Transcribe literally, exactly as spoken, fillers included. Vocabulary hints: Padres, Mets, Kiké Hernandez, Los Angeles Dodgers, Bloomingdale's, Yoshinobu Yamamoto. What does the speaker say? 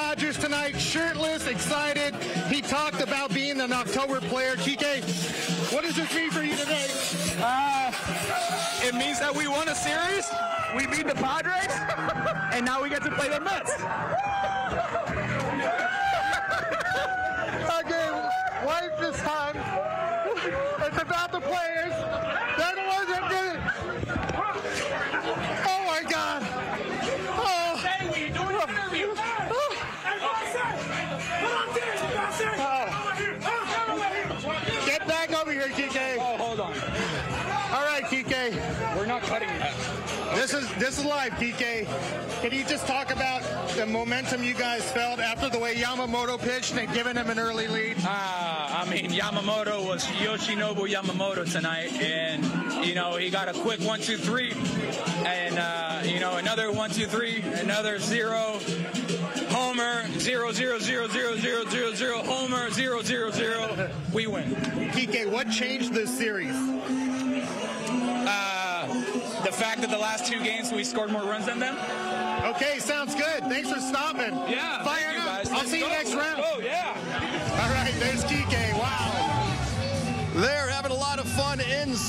Dodgers tonight, shirtless, excited. He talked about being an October player. Kiké, what does this mean for you today? Uh, it means that we won a series, we beat the Padres, and now we get to play the Mets. Again, life this time, it's about the players. They're the ones that did it. Oh, my God. Oh. Oh. Get back over here, Kiké. Oh, hold on. All right, Kiké. We're not cutting that. Okay. This is this is live, Kiké. Can you just talk about the momentum you guys felt after the way Yamamoto pitched and giving him an early lead? Ah, uh, I mean, Yamamoto was Yoshinobu Yamamoto tonight, and you know he got a quick one, two, three, and uh, you know another one, two, three, another zero, homer, zero, zero, zero, zero, zero, zero, zero, homer, zero, zero, zero. We win. Kiké, what changed this series? Uh, the fact that the last two games we scored more runs than them. Okay, sounds good. Thanks for stopping. Yeah, fire up. I'll see you next round.